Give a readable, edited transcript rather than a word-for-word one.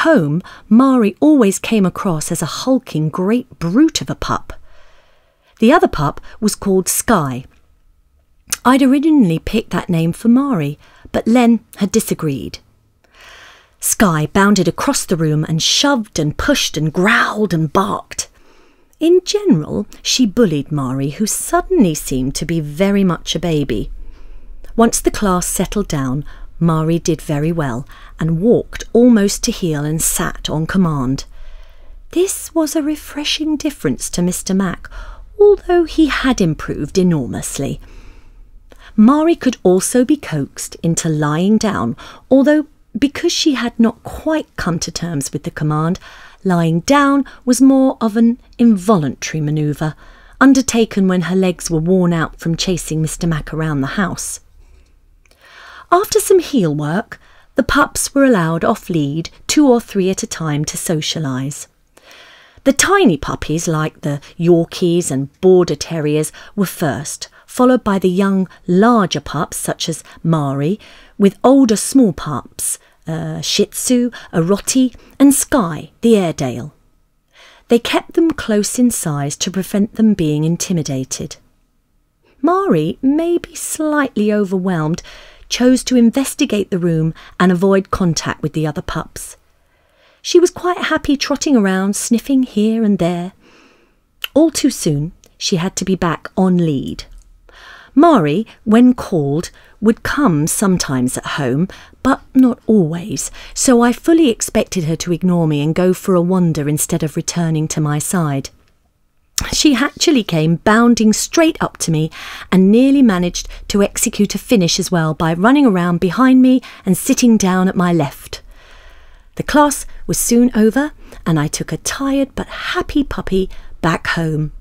home, Mari always came across as a hulking great brute of a pup. The other pup was called Skye. I'd originally picked that name for Mari, but Len had disagreed. Skye bounded across the room and shoved and pushed and growled and barked. In general, she bullied Mari, who suddenly seemed to be very much a baby. Once the class settled down, Mari did very well and walked almost to heel and sat on command. This was a refreshing difference to Mr. Mack, although he had improved enormously. Mari could also be coaxed into lying down, although because she had not quite come to terms with the command, lying down was more of an involuntary manoeuvre, undertaken when her legs were worn out from chasing Mr. Mack around the house. After some heel work, the pups were allowed off-lead 2 or 3 at a time to socialise. The tiny puppies, like the Yorkies and Border Terriers, were first, followed by the young, larger pups such as Mari, with older small pups, Shih Tzu, a Rottie, and Skye, the Airedale. They kept them close in size to prevent them being intimidated. Mari, maybe slightly overwhelmed, chose to investigate the room and avoid contact with the other pups. She was quite happy trotting around, sniffing here and there. All too soon, she had to be back on lead. Mari, when called, would come sometimes at home, but not always, so I fully expected her to ignore me and go for a wander instead of returning to my side. She actually came bounding straight up to me and nearly managed to execute a finish as well by running around behind me and sitting down at my left. The class was soon over and I took a tired but happy puppy back home.